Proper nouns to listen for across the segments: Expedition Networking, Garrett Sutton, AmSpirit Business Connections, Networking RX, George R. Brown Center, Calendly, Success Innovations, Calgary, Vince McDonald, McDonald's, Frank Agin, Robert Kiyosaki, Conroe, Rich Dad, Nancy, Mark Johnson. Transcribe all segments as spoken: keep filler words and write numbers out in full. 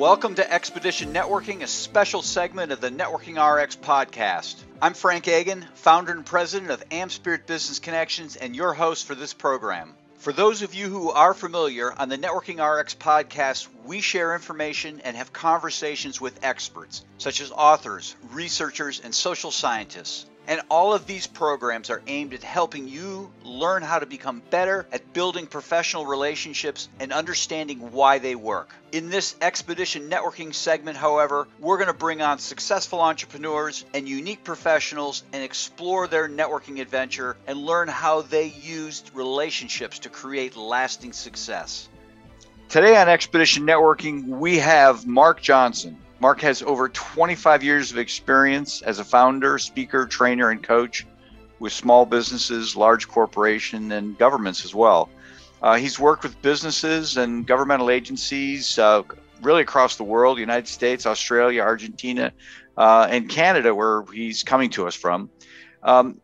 Welcome to Expedition Networking, a special segment of the Networking R X podcast. I'm Frank Agin, founder and president of AmSpirit Business Connections and your host for this program. For those of you who are familiar, on the Networking R X podcast, we share information and have conversations with experts, such as authors, researchers, and social scientists. And all of these programs are aimed at helping you learn how to become better at building professional relationships and understanding why they work. In this Expedition Networking segment, however, we're going to bring on successful entrepreneurs and unique professionals and explore their networking adventure and learn how they used relationships to create lasting success. Today on Expedition Networking, we have Mark Johnson. Mark has over twenty-five years of experience as a founder, speaker, trainer, and coach with small businesses, large corporations, and governments as well. Uh, he's worked with businesses and governmental agencies uh, really across the world, United States, Australia, Argentina, uh, and Canada, where he's coming to us from. Um,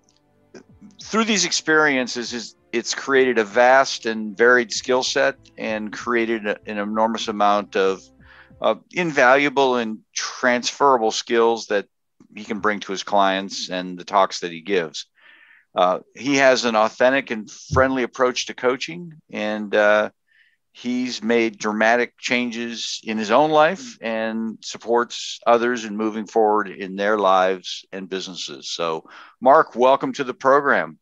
through these experiences, it's created a vast and varied skill set and created an enormous amount of Uh, invaluable and transferable skills that he can bring to his clients and the talks that he gives. Uh, he has an authentic and friendly approach to coaching, and uh, he's made dramatic changes in his own life and supports others in moving forward in their lives and businesses. So, Mark, welcome to the program.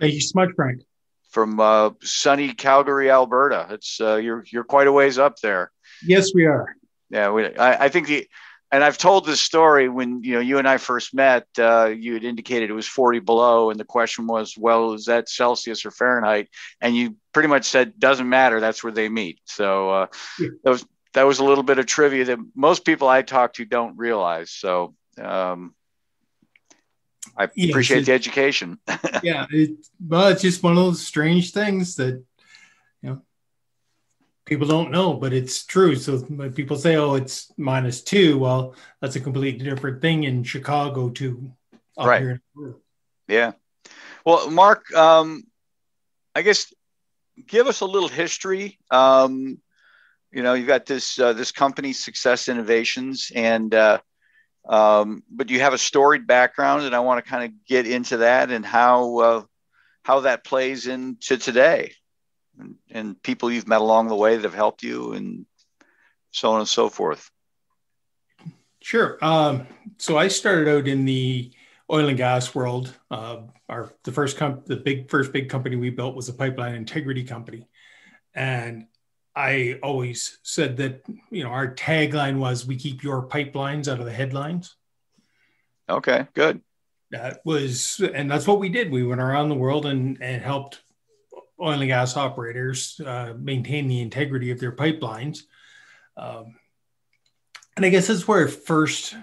Thank you so much, Frank. From uh, sunny Calgary, Alberta. It's uh, you're you're quite a ways up there. Yes, we are. Yeah, we, I, I think the, and I've told this story when, you know, you and I first met, uh, you had indicated it was forty below. And the question was, well, is that Celsius or Fahrenheit? And you pretty much said, doesn't matter. That's where they meet. So uh, yeah. that was, that was a little bit of trivia that most people I talk to don't realize. So um, I yes, appreciate the education. yeah. It, well, it's just one of those strange things that, you know, people don't know, but it's true. So when people say, oh, it's minus two, well, that's a completely different thing in Chicago too. Right. Here in yeah. Well, Mark, um, I guess give us a little history. Um, you know, you've got this, uh, this company, Success Innovations, and, uh, um, but you have a storied background, and I want to kind of get into that and how, uh, how that plays into today. And, and people you've met along the way that have helped you and so on and so forth. Sure. Um, so I started out in the oil and gas world. Uh, our the first comp the big first big company we built was a pipeline integrity company. And I always said that, you know, our tagline was, we keep your pipelines out of the headlines. Okay, good. That was, and that's what we did. We went around the world and, and helped oil and gas operators uh, maintain the integrity of their pipelines. Um, and I guess that's where I first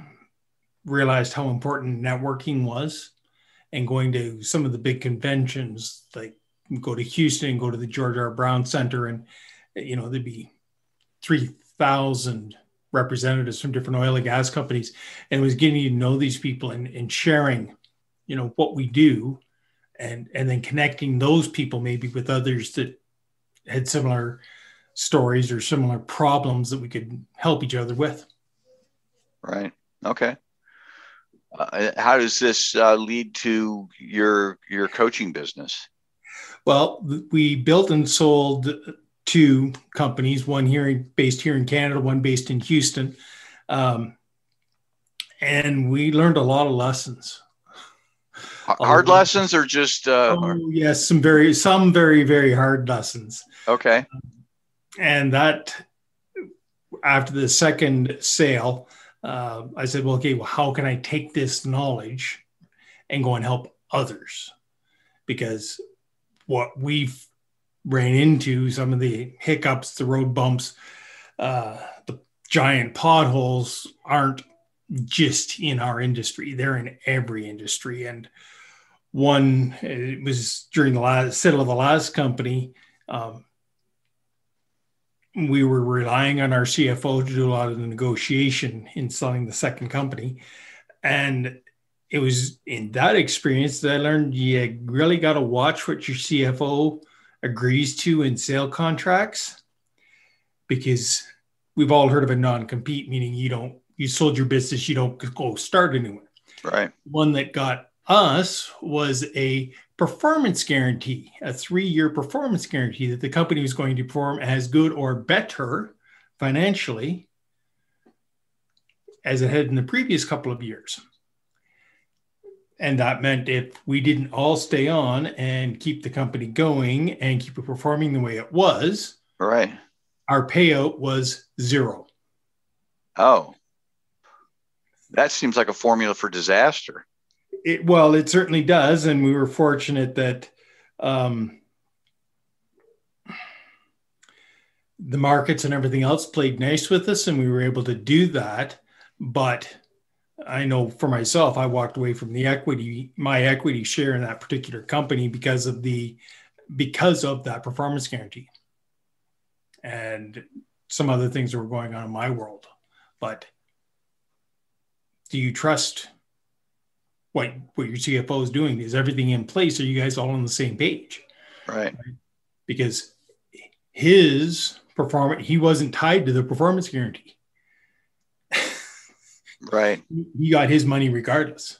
realized how important networking was, and going to some of the big conventions, like go to Houston and go to the George R. Brown Center. And, you know, there'd be three thousand representatives from different oil and gas companies. And it was getting to know these people and, and sharing, you know, what we do. And, and then connecting those people maybe with others that had similar stories or similar problems that we could help each other with. Right. Okay. Uh, how does this uh, lead to your, your coaching business? Well, we built and sold two companies, one here based here in Canada, one based in Houston. Um, and we learned a lot of lessons. Hard um, lessons or just uh oh, yes some very some very very hard lessons. Okay. Um, and that after the second sale, uh, I said, well, okay, well, how can I take this knowledge and go and help others? Because what we've ran into, some of the hiccups, the road bumps, uh the giant potholes aren't just in our industry, they're in every industry. And one, it was during the last sale of the last company, um, we were relying on our C F O to do a lot of the negotiation in selling the second company. And it was in that experience that I learned, you really got to watch what your C F O agrees to in sale contracts, because we've all heard of a non-compete, meaning you don't, you sold your business, you don't go start a new one. Right. One that got us was a performance guarantee, a three-year performance guarantee that the company was going to perform as good or better financially as it had in the previous couple of years. And that meant if we didn't all stay on and keep the company going and keep it performing the way it was, right, our payout was zero. Oh, that seems like a formula for disaster. It, well, it certainly does. And we were fortunate that um, the markets and everything else played nice with us, and we were able to do that. But I know for myself, I walked away from the equity, my equity share in that particular company because of the, because of that performance guarantee and some other things that were going on in my world. But do you trust what, what your C F O is doing? Is everything in place? Are you guys all on the same page? Right. Right? Because his performance, he wasn't tied to the performance guarantee. Right. He got his money regardless.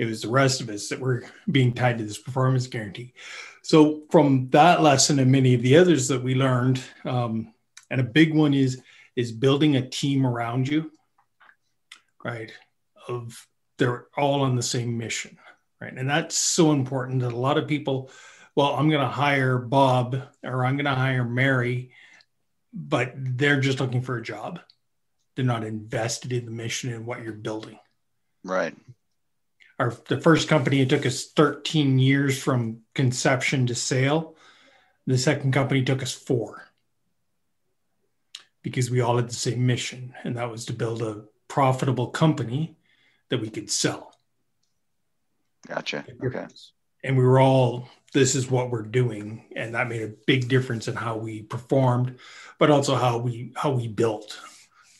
It was the rest of us that were being tied to this performance guarantee. So from that lesson and many of the others that we learned, um, and a big one is, is building a team around you, right? Of they're all on the same mission, right? And that's so important that a lot of people, well, I'm going to hire Bob or I'm going to hire Mary, but they're just looking for a job. They're not invested in the mission and what you're building. Right. Our, the first company, it took us thirteen years from conception to sale. The second company took us four because we all had the same mission, and that was to build a profitable company that we could sell. Gotcha. Okay. And we were all, this is what we're doing. And that made a big difference in how we performed, but also how we, how we built.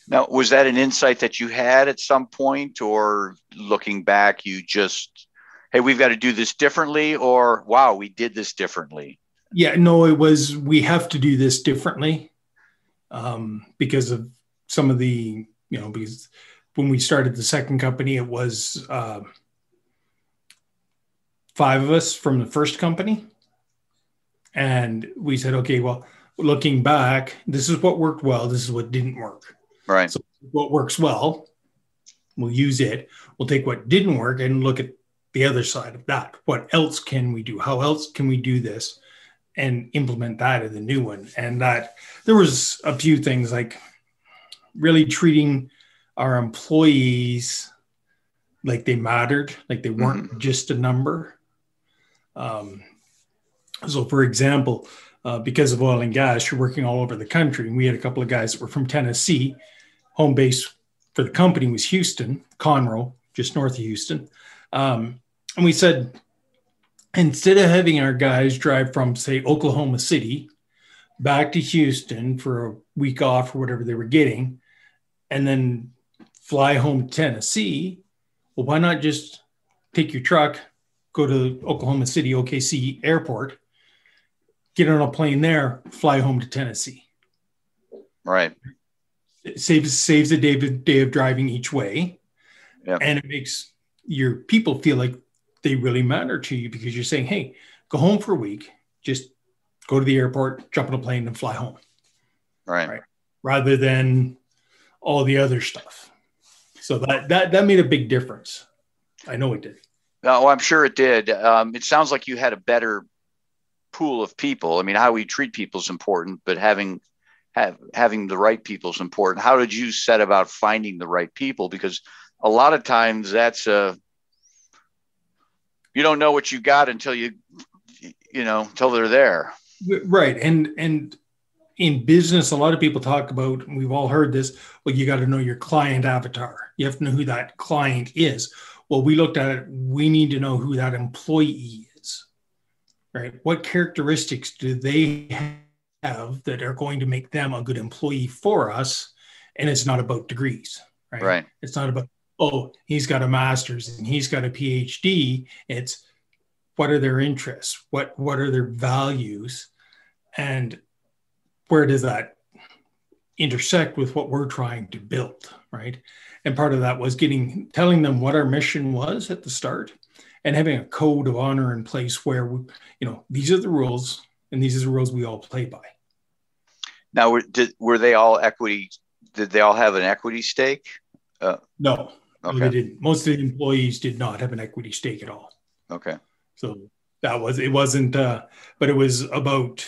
Now, was that an insight that you had at some point, or looking back, you just, hey, we've got to do this differently, or wow, we did this differently? Yeah, no, it was, we have to do this differently um, because of some of the, you know, because when we started the second company, it was uh, five of us from the first company. And we said, okay, well, looking back, this is what worked well. This is what didn't work. Right. So what works well, we'll use it. We'll take what didn't work and look at the other side of that. What else can we do? How else can we do this and implement that in the new one? And that there was a few things like really treating our employees like they mattered, like they weren't mm-hmm. just a number. Um, so, for example, Uh, because of oil and gas, you're working all over the country. And we had a couple of guys that were from Tennessee. Home base for the company was Houston, Conroe, just north of Houston. Um, and we said, instead of having our guys drive from, say, Oklahoma City back to Houston for a week off or whatever they were getting, and then fly home to Tennessee, well, why not just take your truck, go to Oklahoma City, O K C airport, get on a plane there, fly home to Tennessee. Right. It saves, saves a day, day of driving each way. Yep. And it makes your people feel like they really matter to you because you're saying, hey, go home for a week, just go to the airport, jump on a plane and fly home. Right. Right. Rather than all the other stuff. So that, that, that made a big difference. I know it did. Oh, I'm sure it did. Um, it sounds like you had a better pool of people. I mean, how we treat people is important, but having have, having the right people is important. How did you set about finding the right people? Because a lot of times that's a, you don't know what you got until you, you know, until they're there. Right. And, and in business, a lot of people talk about, and we've all heard this, well, you got to know your client avatar. You have to know who that client is. Well, we looked at it. We need to know who that employee is. Right? What characteristics do they have that are going to make them a good employee for us? And it's not about degrees, right? Right. It's not about, oh, he's got a master's and he's got a P H D. It's what are their interests? What, what are their values? And where does that intersect with what we're trying to build, right? And part of that was getting, telling them what our mission was at the start and having a code of honor in place where, we, you know, these are the rules and these are the rules we all play by. Now, were, did, were they all equity? Did they all have an equity stake? Uh, no, okay. They didn't. Most of the employees did not have an equity stake at all. Okay. So that was, it wasn't, uh, but it was about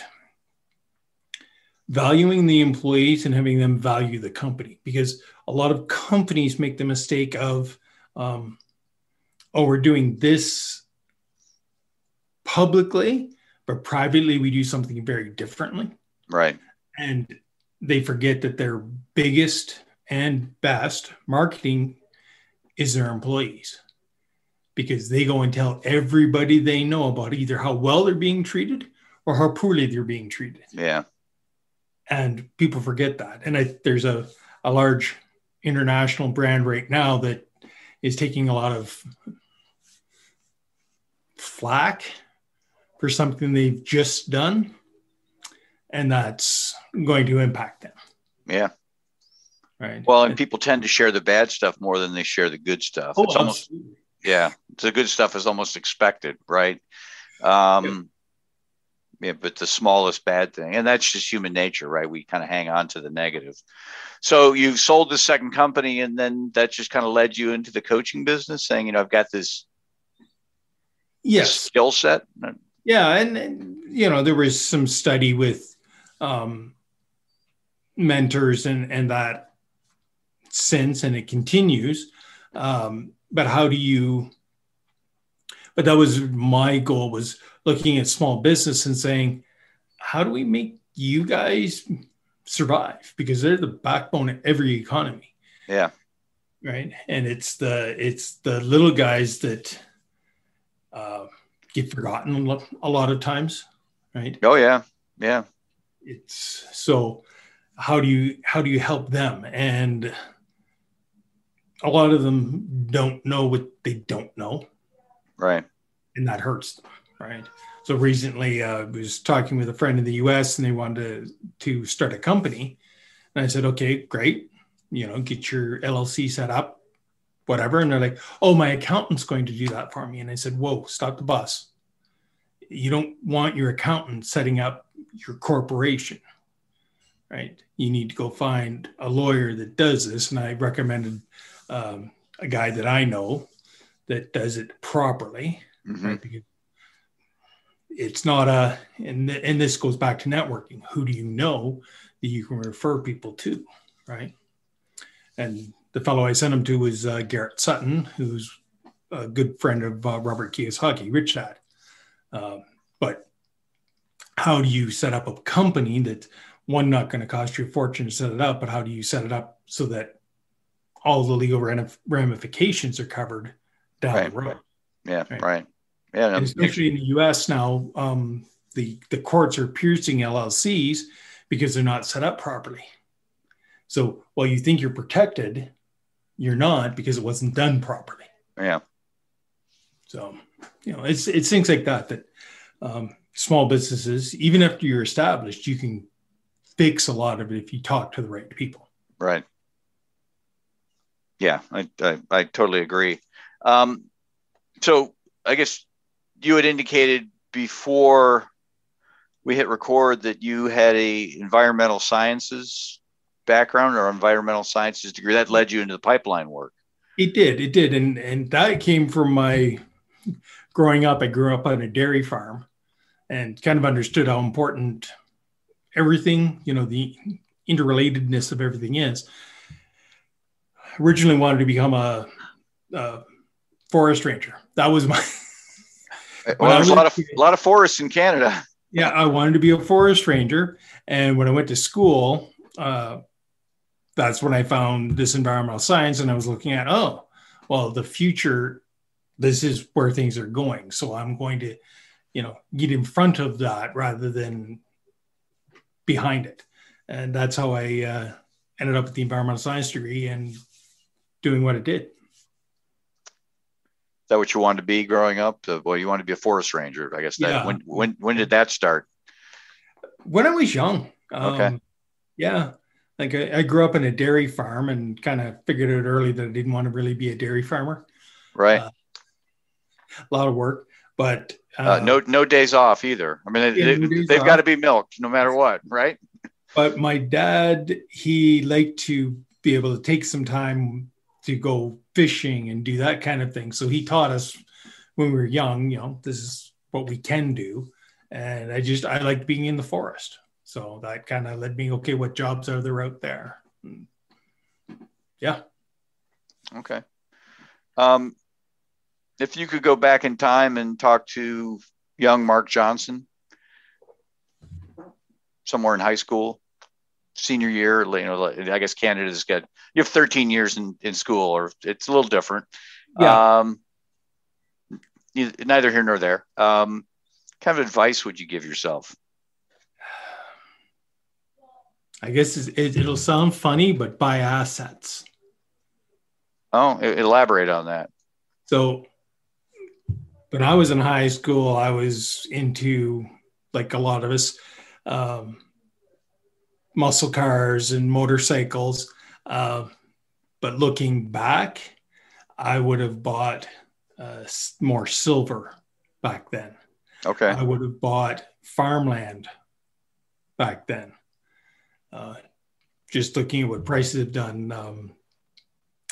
valuing the employees and having them value the company, because a lot of companies make the mistake of, um, oh, we're doing this publicly, but privately we do something very differently. Right. And they forget that their biggest and best marketing is their employees, because they go and tell everybody they know about either how well they're being treated or how poorly they're being treated. Yeah. And people forget that. And I, there's a, a large international brand right now that is taking a lot of flack for something they've just done. And that's going to impact them. Yeah. Right. Well, and people tend to share the bad stuff more than they share the good stuff. Oh, it's almost, absolutely. Yeah. The good stuff is almost expected, right? Um, yeah. yeah, but the smallest bad thing, and that's just human nature, right? We kind of hang on to the negative. So you've sold the second company, and then that just kind of led you into the coaching business, saying, you know, I've got this, yes. this skill set. Yeah. And, and, you know, there was some study with um, mentors and, and that, since, and it continues, um, but how do you, but that was my goal, was looking at small business and saying, how do we make you guys survive? Because they're the backbone of every economy. Yeah. Right. And it's the, it's the little guys that uh, get forgotten a lot of times. Right. Oh yeah. Yeah. It's so how do you, how do you help them? And a lot of them don't know what they don't know. Right. And that hurts them. Right. So recently uh, I was talking with a friend in the U S and they wanted to, to start a company. And I said, okay, great. You know, get your L L C set up, whatever. And they're like, oh, my accountant's going to do that for me. And I said, whoa, stop the bus. You don't want your accountant setting up your corporation. Right. You need to go find a lawyer that does this. And I recommended um, a guy that I know that does it properly. Mm-hmm. Right? Because it's not a, and, th- and this goes back to networking. Who do you know that you can refer people to? Right. And the fellow I sent him to was uh, Garrett Sutton, who's a good friend of uh, Robert Kiyosaki, Rich Dad. Um, but how do you set up a company that, one, not going to cost you a fortune to set it up, but how do you set it up so that all the legal ramifications are covered down right. the road? Yeah, right. right. Yeah, no, especially in the U S now, um, the, the courts are piercing L L Cs because they're not set up properly. So while you think you're protected, you're not, because it wasn't done properly. Yeah. So, you know, it's, it's things like that, that um, small businesses, even after you're established, you can fix a lot of it if you talk to the right people. Right. Yeah, I I, I totally agree. Um, so I guess you had indicated before we hit record that you had a environmental sciences background or environmental sciences degree that led you into the pipeline work. It did. It did. And, and that came from my growing up. I grew up on a dairy farm and kind of understood how important everything, you know, the interrelatedness of everything is. Originally wanted to become a, a forest ranger. That was my. Well, there's a lot of a lot of forests in Canada. Yeah, I wanted to be a forest ranger, and when I went to school, uh, that's when I found this environmental science, and I was looking at, oh, well, the future. This is where things are going, so I'm going to, you know, get in front of that rather than behind it. And that's how I uh, ended up with the environmental science degree and doing what it did. Is that what you wanted to be growing up? Well, you wanted to be a forest ranger, I guess. That, yeah. When when when did that start? When I was young. Um, okay. Yeah. Like I, I grew up in a dairy farm and kind of figured out early that I didn't want to really be a dairy farmer. Right. Uh, a lot of work, but uh, uh, no no days off either. I mean, they, they, they've got to be milked no matter what, right? But my dad, he liked to be able to take some time to go fishing and do that kind of thing. So he taught us when we were young, you know, this is what we can do. And I just, I liked being in the forest. So that kind of led me, okay, what jobs are there out there? Yeah. Okay. Um, if you could go back in time and talk to young Mark Johnson, somewhere in high school, senior year, you know, I guess Canada's got, you have thirteen years in, in school, or it's a little different. Yeah. Um, neither here nor there. Um, kind of advice would you give yourself? I guess it, it'll sound funny, but buy assets. Oh, elaborate on that. So when I was in high school, I was into, like a lot of us, um, muscle cars and motorcycles. Uh, but looking back, I would have bought uh, more silver back then. Okay. I would have bought farmland back then. Uh, just looking at what prices have done, um,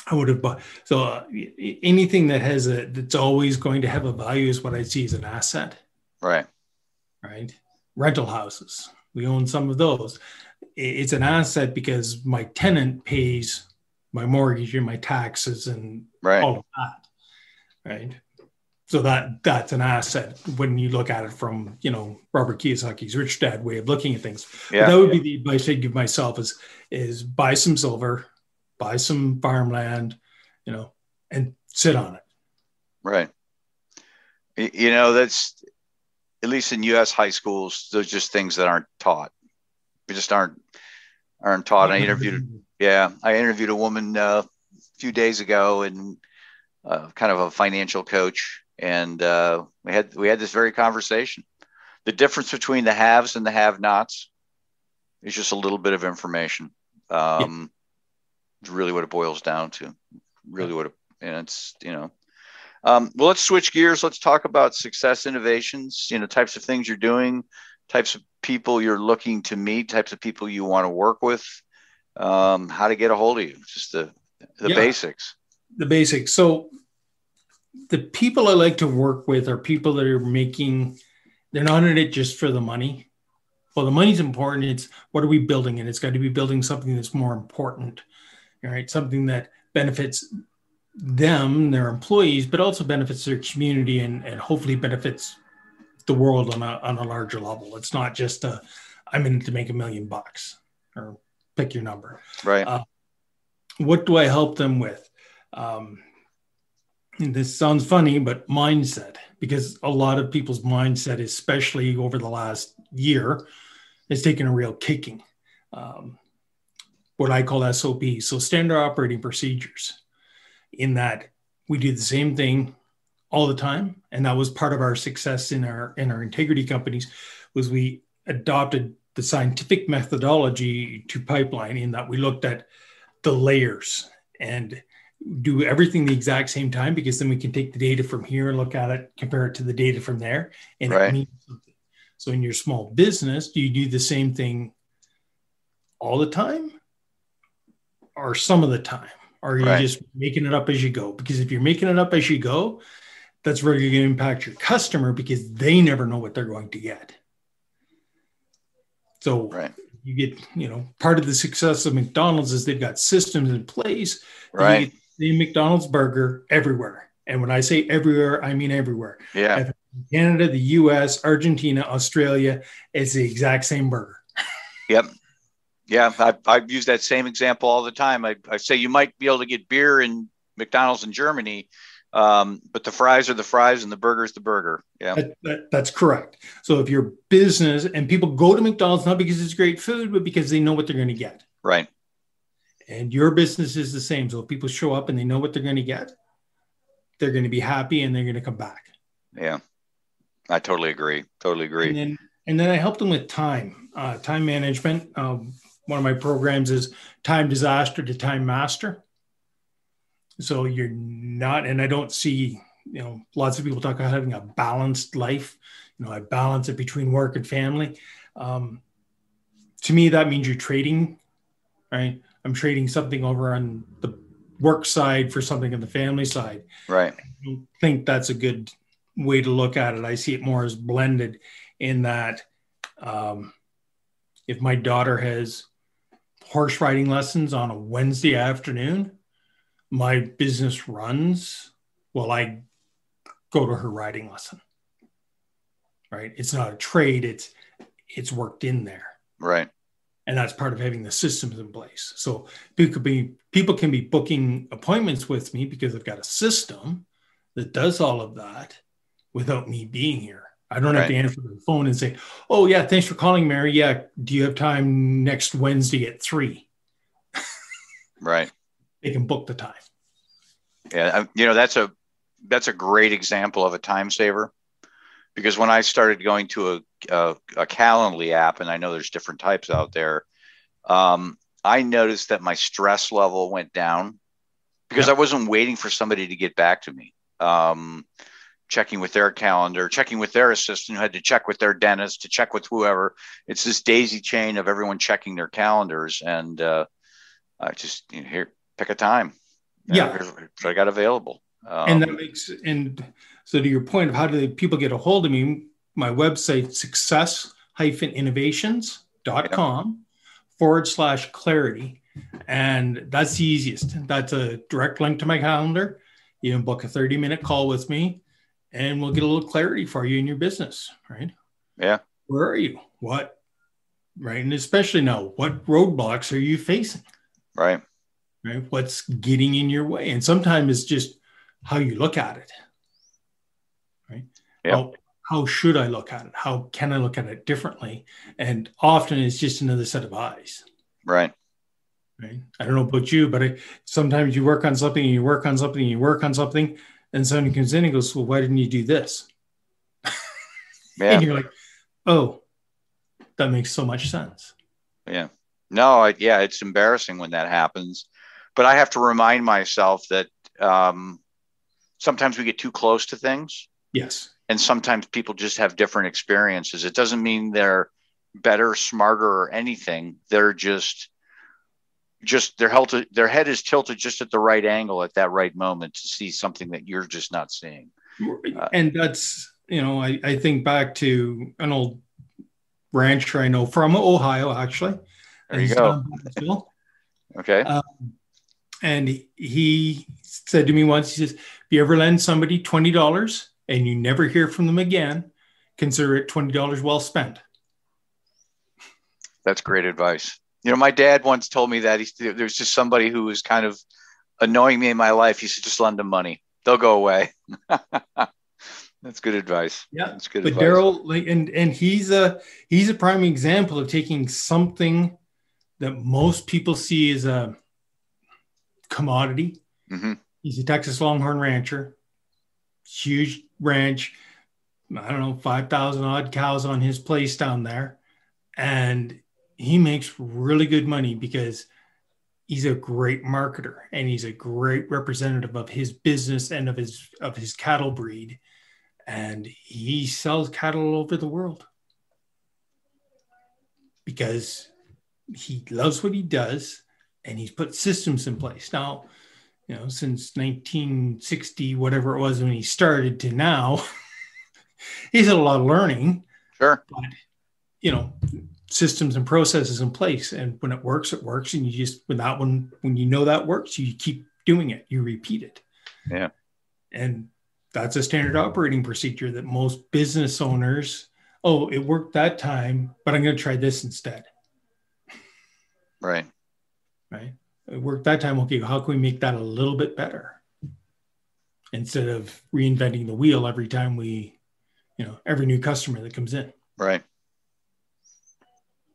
I would have bought. So uh, anything that has a, that's always going to have a value is what I see as an asset. Right. Right. Rental houses. We own some of those. It's an asset because my tenant pays my mortgage and my taxes and right. all of that. Right. So that that's an asset when you look at it from, you know, Robert Kiyosaki's Rich Dad way of looking at things. Yeah. But that would be the advice I'd give myself is, is buy some silver, buy some farmland, you know, and sit on it. Right. You know, that's, at least in U S high schools, there's just things that aren't taught. We just aren't, aren't taught. I interviewed, yeah, I interviewed a woman uh, a few days ago and uh, kind of a financial coach. And uh, we had, we had this very conversation. The difference between the haves and the have-nots is just a little bit of information. Um, yeah. It's really what it boils down to. Really what it, and it's, you know, Um, well, let's switch gears. Let's talk about Success Innovations, you know, types of things you're doing, types of people you're looking to meet, types of people you want to work with, um, how to get a hold of you, just the, the yeah, basics. The basics. So the people I like to work with are people that are making, they're not in it just for the money. Well, the money's important. It's what are we building? And it's got to be building something that's more important, all right? Something that benefits them, their employees, but also benefits their community and, and hopefully benefits the world on a, on a larger level. It's not just a, I'm in it to make a million bucks or pick your number. Right. Uh, what do I help them with? Um, this sounds funny, but mindset, because a lot of people's mindset, especially over the last year, has taken a real kicking. Um, what I call S O P, so standard operating procedures. In that we do the same thing all the time. And that was part of our success in our, in our integrity companies was we adopted the scientific methodology to pipeline in that we looked at the layers and do everything the exact same time, because then we can take the data from here and look at it, compare it to the data from there. And right. it means something. So in your small business, do you do the same thing all the time or some of the time? Or you're right. just making it up as you go? Because if you're making it up as you go, that's really going to impact your customer because they never know what they're going to get. So right. you get, you know, part of the success of McDonald's is they've got systems in place. Right. They get the McDonald's burger everywhere. And when I say everywhere, I mean everywhere. Yeah. Canada, the U S, Argentina, Australia, it's the exact same burger. Yep. Yeah, I, I use that same example all the time. I, I say you might be able to get beer in McDonald's in Germany, um, but the fries are the fries and the burger is the burger. Yeah, that, that, that's correct. So if your business and people go to McDonald's, not because it's great food, but because they know what they're going to get. Right. And your business is the same. So if people show up and they know what they're going to get, they're going to be happy and they're going to come back. Yeah, I totally agree. Totally agree. And then, and then I helped them with time, uh, time management. Um, one of my programs is Time Disaster to Time Master. So you're not, and I don't see, you know, lots of people talk about having a balanced life. You know, I balance it between work and family. Um, to me, that means you're trading, right? I'm trading something over on the work side for something on the family side. Right. I don't think that's a good way to look at it. I see it more as blended in that um, if my daughter has horse riding lessons on a Wednesday afternoon, my business runs while I go to her riding lesson. Right. It's not a trade. It's, it's worked in there. Right. And that's part of having the systems in place. So people could be, people can be booking appointments with me because I've got a system that does all of that without me being here. I don't right. have to answer the phone and say, oh yeah, thanks for calling, Mary. Yeah. Do you have time next Wednesday at three? Right. They can book the time. Yeah. You know, that's a, that's a great example of a time saver. Because when I started going to a, a, a Calendly app, and I know there's different types out there, um, I noticed that my stress level went down because yeah. I wasn't waiting for somebody to get back to me, um, checking with their calendar, checking with their assistant who had to check with their dentist, to check with whoever. It's this daisy chain of everyone checking their calendars. And uh, I just, you know, here, pick a time. Yeah. Here's what I got available. Um, and that makes, and so to your point of how do people get a hold of me, my website, success dash innovations dot com forward slash clarity. And that's the easiest. That's a direct link to my calendar. You can book a thirty minute call with me and we'll get a little clarity for you in your business, right? Yeah. Where are you? What, right? And especially now, what roadblocks are you facing? Right. Right. What's getting in your way? And sometimes it's just how you look at it, right? Yep. How, how should I look at it? How can I look at it differently? And often it's just another set of eyes. Right. Right. I don't know about you, but I, sometimes you work on something and you work on something and you work on something and someone comes in and goes, well, why didn't you do this? Yeah. And you're like, oh, that makes so much sense. Yeah. No, I, yeah, it's embarrassing when that happens. But I have to remind myself that, um, sometimes we get too close to things. Yes. And sometimes people just have different experiences. It doesn't mean they're better, smarter, or anything. They're just, just their, health, their head is tilted just at the right angle at that right moment to see something that you're just not seeing. And that's, you know, I, I think back to an old rancher I know from Ohio, actually. There you go. Okay. Um, And he said to me once, he says, if you ever lend somebody twenty dollars and you never hear from them again, consider it twenty dollars well spent. That's great advice. You know, my dad once told me that he, there's just somebody who was kind of annoying me in my life. He said, just lend them money. They'll go away. That's good advice. Yeah. That's good but advice. But Daryl, like, and, and he's a, he's a prime example of taking something that most people see as a commodity. Mm-hmm. He's a Texas Longhorn rancher, huge ranch. I don't know, five thousand odd cows on his place down there. And he makes really good money because he's a great marketer and he's a great representative of his business and of his, of his cattle breed. And he sells cattle all over the world because he loves what he does. And he's put systems in place. Now, you know, since nineteen sixty, whatever it was when he started to now, he's had a lot of learning. Sure. But, you know, systems and processes in place. And when it works, it works. And you just, when that one, when you know that works, you keep doing it, you repeat it. Yeah. And that's a standard operating procedure that most business owners, oh, it worked that time, but I'm going to try this instead. Right. Right. It worked that time. Okay. How can we make that a little bit better instead of reinventing the wheel every time we, you know, every new customer that comes in. Right.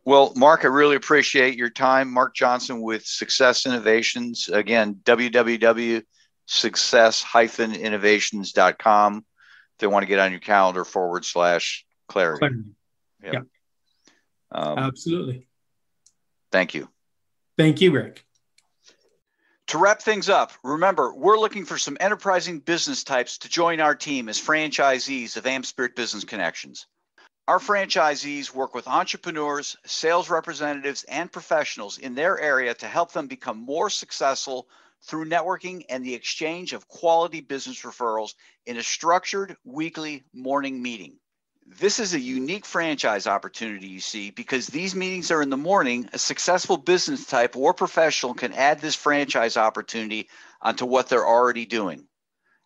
Well, Mark, I really appreciate your time. Mark Johnson with Success Innovations. Again, w w w dot success dash innovations dot com. If they want to get on your calendar forward slash clarity. Clarity. Yep. Yeah. Um, Absolutely. Thank you. Thank you, Rick. To wrap things up, remember, we're looking for some enterprising business types to join our team as franchisees of AmSpirit Business Connections. Our franchisees work with entrepreneurs, sales representatives, and professionals in their area to help them become more successful through networking and the exchange of quality business referrals in a structured weekly morning meeting. This is a unique franchise opportunity, you see, because these meetings are in the morning. A successful business type or professional can add this franchise opportunity onto what they're already doing.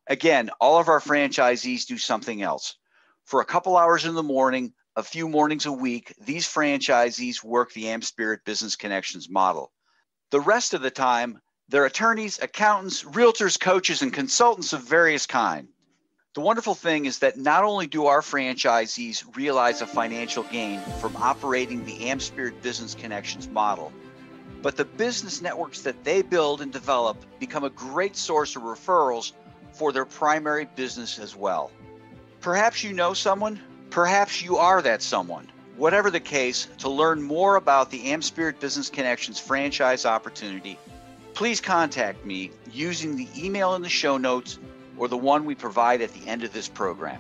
Again, all of our franchisees do something else. For a couple hours in the morning, a few mornings a week, these franchisees work the AmSpirit Business Connections model. The rest of the time, they're attorneys, accountants, realtors, coaches, and consultants of various kinds. The wonderful thing is that not only do our franchisees realize a financial gain from operating the AmSpirit Business Connections model, but the business networks that they build and develop become a great source of referrals for their primary business as well. Perhaps you know someone, perhaps you are that someone. Whatever the case, to learn more about the AmSpirit Business Connections franchise opportunity, please contact me using the email in the show notes or the one we provide at the end of this program.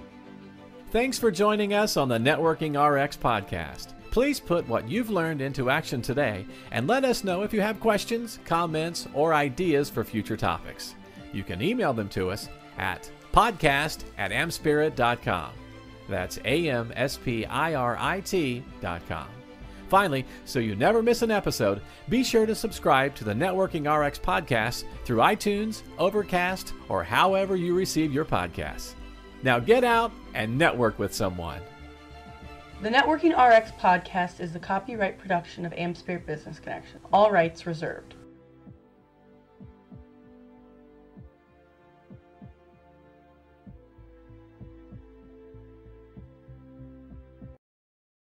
Thanks for joining us on the Networking R X podcast. Please put what you've learned into action today and let us know if you have questions, comments, or ideas for future topics. You can email them to us at podcast at amspirit dot com. That's A M S P I R I T dot com. Finally, so you never miss an episode, be sure to subscribe to the Networking R X podcast through iTunes, Overcast, or however you receive your podcasts. Now get out and network with someone. The Networking R X podcast is the copyright production of AmSpirit Business Connection. All rights reserved.